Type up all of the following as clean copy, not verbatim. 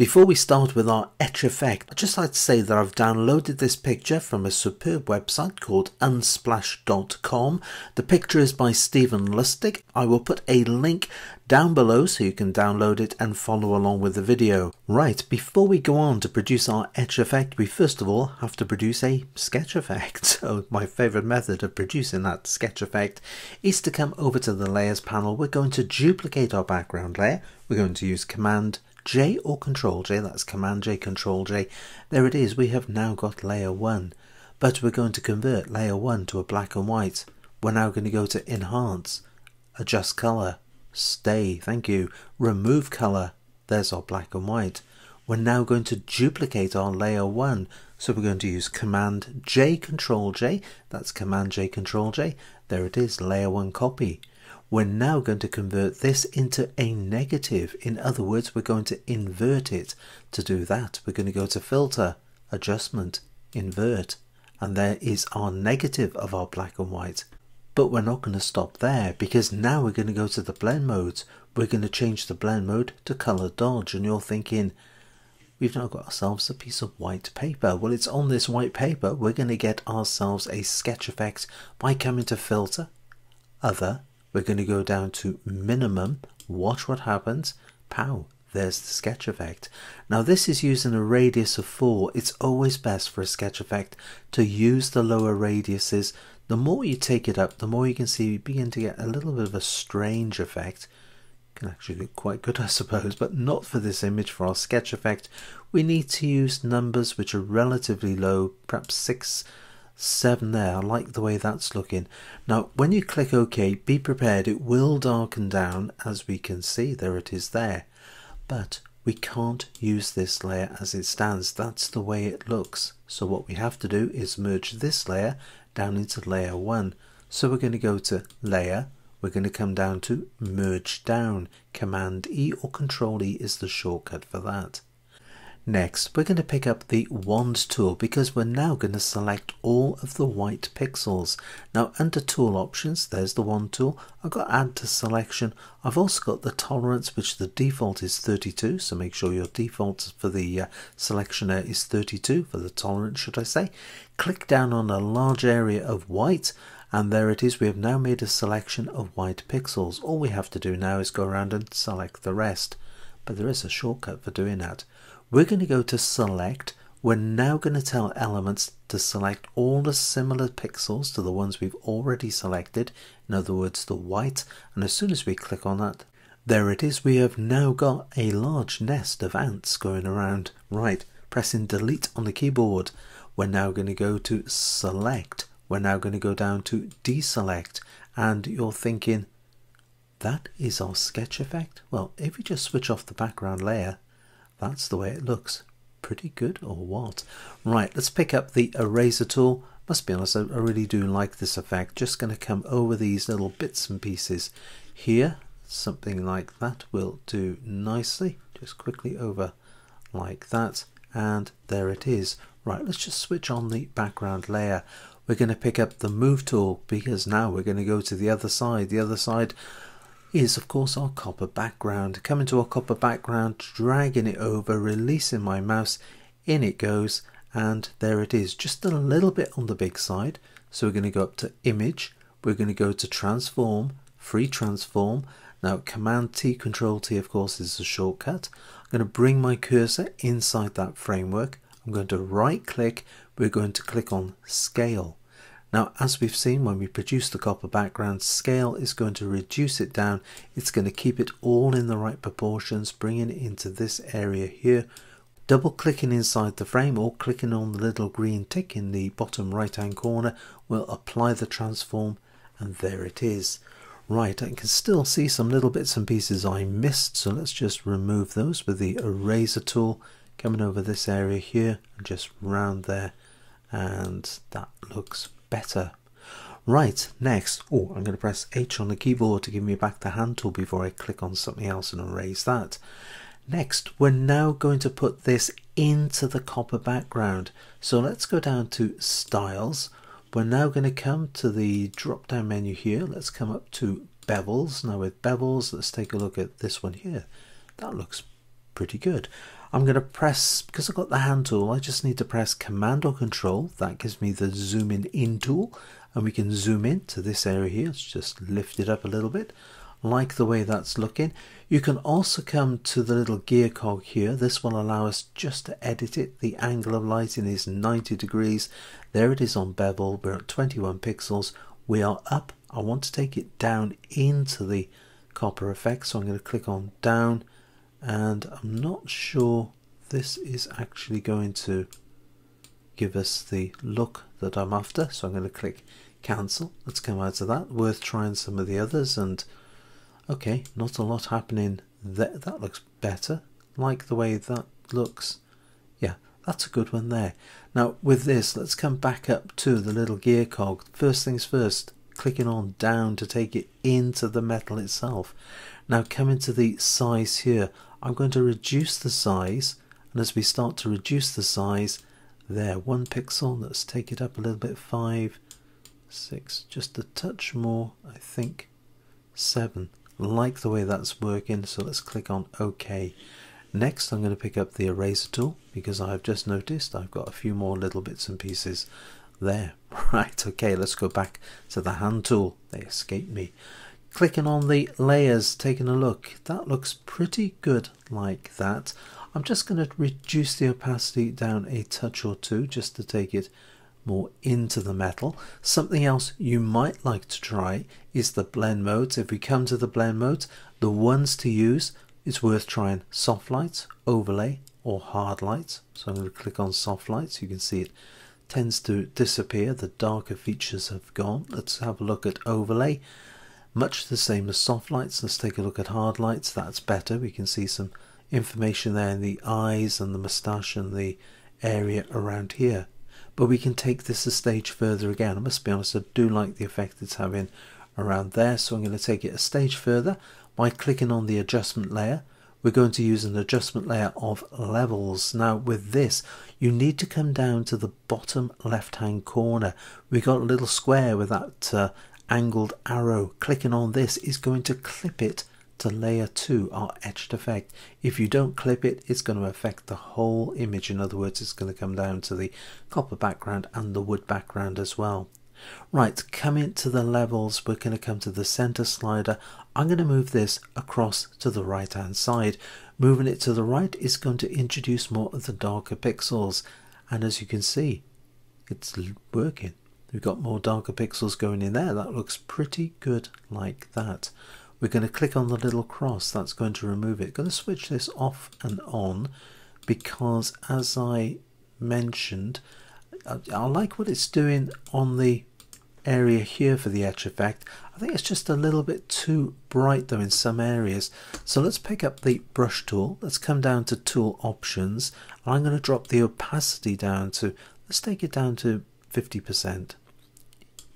Before we start with our etch effect, I'd just like to say that I've downloaded this picture from a superb website called unsplash.com. The picture is by Stephen Lustig. I will put a link down below so you can download it and follow along with the video. Right, before we go on to produce our etch effect, we first of all have to produce a sketch effect. So my favorite method of producing that sketch effect is to come over to the layers panel. We're going to duplicate our background layer. We're going to use Command J or Control J, that's Command J, Control J. There it is, we have now got layer 1. But we're going to convert layer 1 to a black and white. We're now going to go to Enhance, Adjust Color, Stay, thank you, Remove Color, there's our black and white. We're now going to duplicate our layer 1. So we're going to use Command J, Control J, that's Command J, Control J. There it is, layer 1 copy. We're now going to convert this into a negative. In other words, we're going to invert it. To do that, we're going to go to Filter, Adjustment, Invert, and there is our negative of our black and white. But we're not going to stop there, because now we're going to go to the blend modes. We're going to change the blend mode to color dodge, and you're thinking, we've now got ourselves a piece of white paper. Well, it's on this white paper we're going to get ourselves a sketch effect by coming to Filter, Other. We're going to go down to minimum, watch what happens, pow, there's the sketch effect. Now this is using a radius of 4. It's always best for a sketch effect to use the lower radiuses. The more you take it up, the more you can see you begin to get a little bit of a strange effect. Can actually look quite good, I suppose, but not for this image. For our sketch effect, we need to use numbers which are relatively low, perhaps 6, 7 there. I like the way that's looking. Now when you click OK, be prepared, it will darken down, as we can see. There it is there. But we can't use this layer as it stands. That's the way it looks. So what we have to do is merge this layer down into layer 1. So we're going to go to Layer. We're going to come down to Merge Down. Command E or Control E is the shortcut for that. Next, we're going to pick up the Wand tool, because we're now going to select all of the white pixels. Now under Tool Options, there's the Wand tool. I've got Add to Selection. I've also got the tolerance, which the default is 32, so make sure your default for the selection area is 32, for the tolerance should I say. Click down on a large area of white, and there it is. We have now made a selection of white pixels. All we have to do now is go around and select the rest. But there is a shortcut for doing that. We're going to go to Select. We're now going to tell Elements to select all the similar pixels to the ones we've already selected, in other words the white, and as soon as we click on that, there it is. We have now got a large nest of ants going around. Right, pressing Delete on the keyboard. We're now going to go to Select. We're now going to go down to Deselect, and you're thinking, that is our sketch effect? Well, if we just switch off the background layer, that's the way it looks. Pretty good or what? Right, let's pick up the eraser tool. Must be honest, I really do like this effect. Just going to come over these little bits and pieces here. Something like that will do nicely. Just quickly over like that, and there it is. Right, let's just switch on the background layer. We're going to pick up the move tool, because now we're going to go to the other side. The other side is of course our copper background. Coming to our copper background, dragging it over, releasing my mouse, in it goes, and there it is, just a little bit on the big side. So we're going to go up to Image, we're going to go to Transform, Free Transform. Now Command T, Control T of course is the shortcut. I'm going to bring my cursor inside that framework. I'm going to right click, we're going to click on Scale. Now as we've seen, when we produce the copper background, scale is going to reduce it down. It's going to keep it all in the right proportions, bringing it into this area here. Double clicking inside the frame or clicking on the little green tick in the bottom right hand corner will apply the transform, and there it is. Right, I can still see some little bits and pieces I missed, so let's just remove those with the eraser tool. Coming over this area here and just round there, and that looks better. Right, next, I'm going to press H on the keyboard to give me back the hand tool before I click on something else and erase that. Next, we're now going to put this into the copper background. So let's go down to Styles. We're now going to come to the drop down menu here. Let's come up to Bevels. Now with Bevels, let's take a look at this one here. That looks pretty good. I'm going to press, because I've got the hand tool, I just need to press Command or Control. That gives me the zoom in tool, and we can zoom in to this area here. Let's just lift it up a little bit. Like the way that's looking. You can also come to the little gear cog here. This will allow us just to edit it. The angle of lighting is 90 degrees. There it is on bevel. We're at 21 pixels. We are up. I want to take it down into the copper effect, so I'm going to click on down, and I'm not sure this is actually going to give us the look that I'm after, so I'm going to click cancel. Let's come out of that. Worth trying some of the others. And okay, not a lot happening there. That looks better. Like the way that looks. Yeah, that's a good one there. Now with this, let's come back up to the little gear cog. First things first, clicking on down to take it into the metal itself. Now coming to the size here, I'm going to reduce the size, and as we start to reduce the size there, 1 pixel, let's take it up a little bit, 5, 6, just a touch more, I think 7. Like the way that's working, so let's click on OK. Next, I'm going to pick up the eraser tool, because I've just noticed I've got a few more little bits and pieces there. Right, okay, let's go back to the hand tool. They escaped me. Clicking on the layers, taking a look. That looks pretty good like that. I'm just going to reduce the opacity down a touch or two, just to take it more into the metal. Something else you might like to try is the blend modes. If we come to the blend modes, the ones to use, it's worth trying soft lights, overlay, or hard lights. So I'm going to click on soft lights. You can see it tends to disappear. The darker features have gone. Let's have a look at overlay. Much the same as soft lights. Let's take a look at hard lights. That's better. We can see some information there in the eyes and the moustache and the area around here. But we can take this a stage further again. I must be honest, I do like the effect it's having around there, so I'm going to take it a stage further by clicking on the adjustment layer. We're going to use an adjustment layer of levels. Now with this, you need to come down to the bottom left hand corner. We got a little square with that angled arrow. Clicking on this is going to clip it to layer 2, our etched effect. If you don't clip it, it's going to affect the whole image. In other words, it's going to come down to the copper background and the wood background as well. Right, coming to the levels, we're going to come to the center slider. I'm going to move this across to the right hand side. Moving it to the right is going to introduce more of the darker pixels, and as you can see, it's working. We've got more darker pixels going in there. That looks pretty good like that. We're going to click on the little cross. That's going to remove it. I'm going to switch this off and on, because as I mentioned, I like what it's doing on the area here for the edge effect. I think it's just a little bit too bright though in some areas. So let's pick up the brush tool. Let's come down to tool options. I'm going to drop the opacity down to, let's take it down to 50%.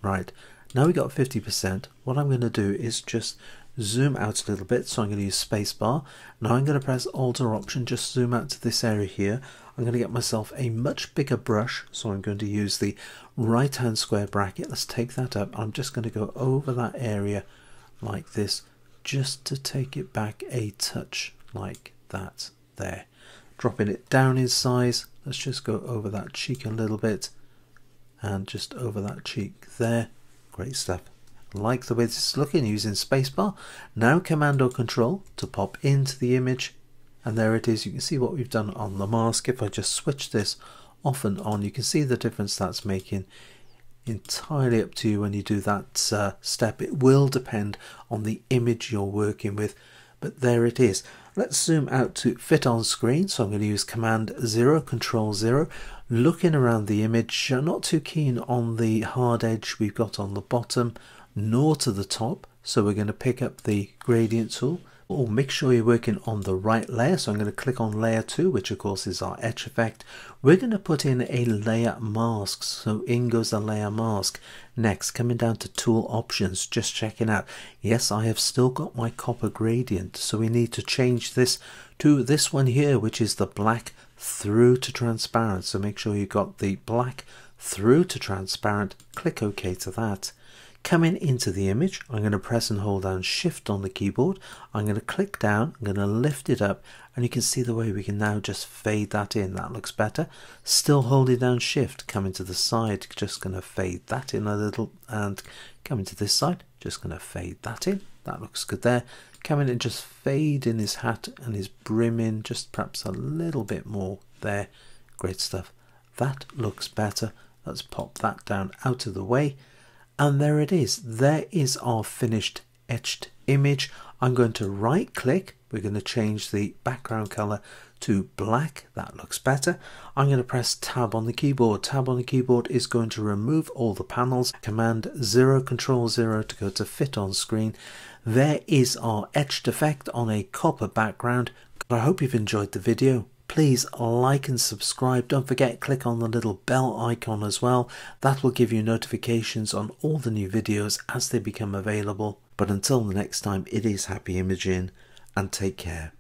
Right, now we got 50%. What I'm going to do is just zoom out a little bit, so I'm going to use spacebar. Now I'm going to press Alt or Option, just zoom out to this area here. I'm going to get myself a much bigger brush, so I'm going to use the right hand square bracket. Let's take that up. I'm just going to go over that area like this, just to take it back a touch like that there. Dropping it down in size. Let's just go over that cheek a little bit, and just over that cheek there. Great stuff. Like the way this is looking, using spacebar. Now Command or Control to pop into the image, and there it is. You can see what we've done on the mask. If I just switch this off and on, you can see the difference that's making. Entirely up to you when you do that step. It will depend on the image you're working with, but there it is. Let's zoom out to fit on screen, so I'm going to use Command 0 Control 0. Looking around the image, I'm not too keen on the hard edge we've got on the bottom, nor to the top, so we're going to pick up the gradient tool. Or make sure you're working on the right layer, so I'm going to click on layer 2, which of course is our etch effect. We're going to put in a layer mask, so in goes the layer mask. Next, coming down to tool options, just checking out, yes, I have still got my copper gradient, so we need to change this to this one here, which is the black through to transparent. So make sure you've got the black through to transparent. Click OK to that. Coming into the image, I'm going to press and hold down Shift on the keyboard. I'm going to click down, I'm going to lift it up, and you can see the way we can now just fade that in. That looks better. Still holding down Shift, coming to the side, just going to fade that in a little, and coming to this side, just going to fade that in. That looks good there. Coming in, just fade in his hat and his brim in, just perhaps a little bit more there. Great stuff. That looks better. Let's pop that down out of the way. And there it is. There is our finished etched image. I'm going to right click. We're going to change the background color to black. That looks better. I'm going to press Tab on the keyboard. Tab on the keyboard is going to remove all the panels. Command 0, Control 0 to go to fit on screen. There is our etched effect on a copper background. I hope you've enjoyed the video. Please like and subscribe. Don't forget, click on the little bell icon as well. That will give you notifications on all the new videos as they become available. But until the next time, it is happy imaging, and take care.